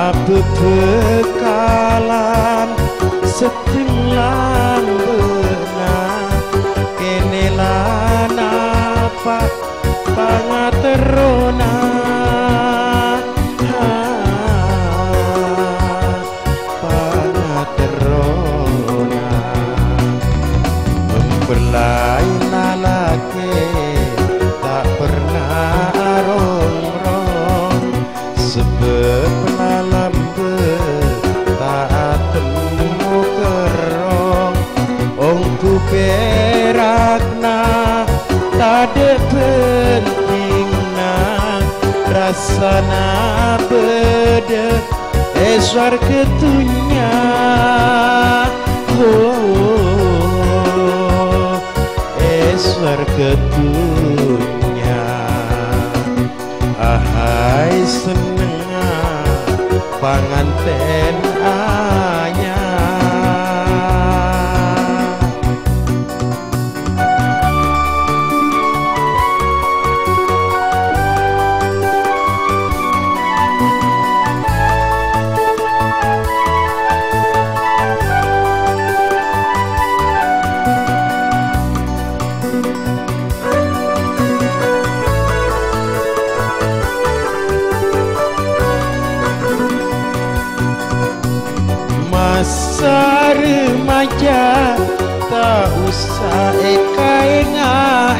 bebekalan setelan benang kene lan apa pangaterona pangaterona memperlain lalake tak pernah arong-rong sebab penalam tade pentingna rasana beda eswar ketunya eswar ketunya ahai seneng panganten anyar. Masa remaja tak usah eka-eka,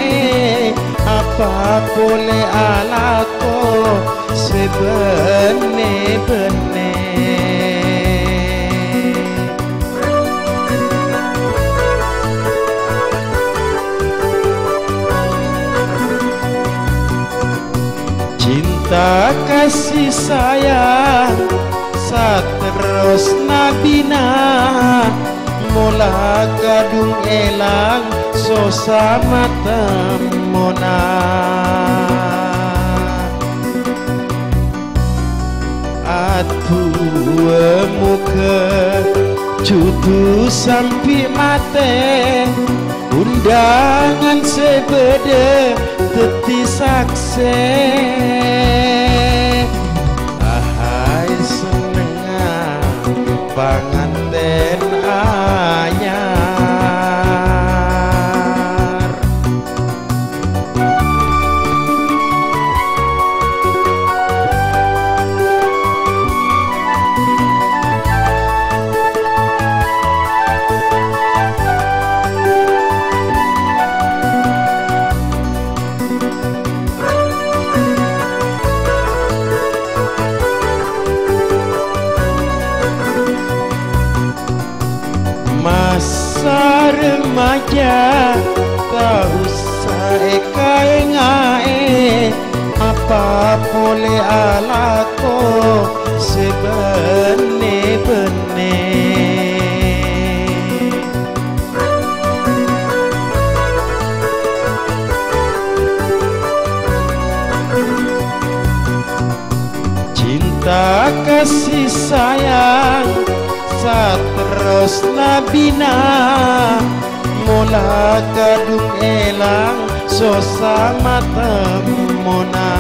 apa boleh alako sebene-bene. Cinta kasih sayang saterus nabina mula kadung elang sosama temona atuemu ke cutu sampi mate undangan sebede teti sakse panganten anyar. Masa remaja tak usah eka-eka, apa boleh alako sebene-bene. Cinta kasih sayang saterus nabina mula kadung elang sosama temona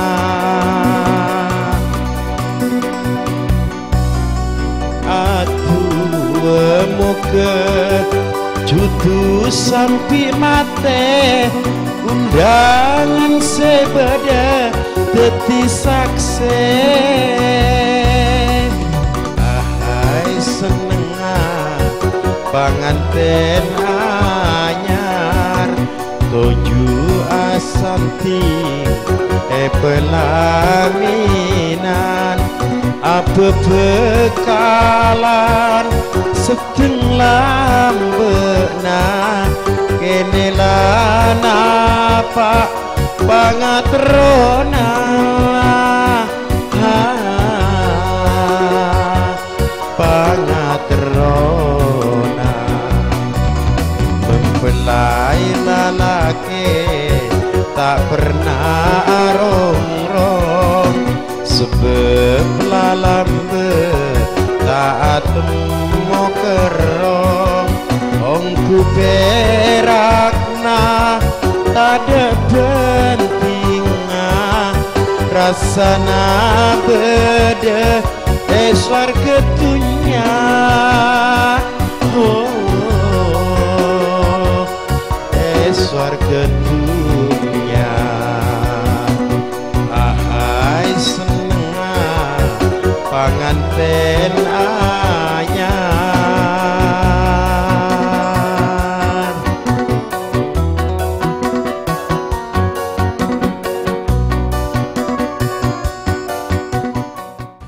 atuemu ke jutu sampi mate undangan sebeda deti sakse panganten anyar toju asanti pelaminan apa bekalan setengah benang kene lan apa pangaterona pangaterona mempelai lalake tak pernah arong-rong sebab lalambe tak temu kerong ongku perakna tak ada bentinga rasana beda besar ketunya. Oh, besar ketunya. Ahai seneng panganten anyar.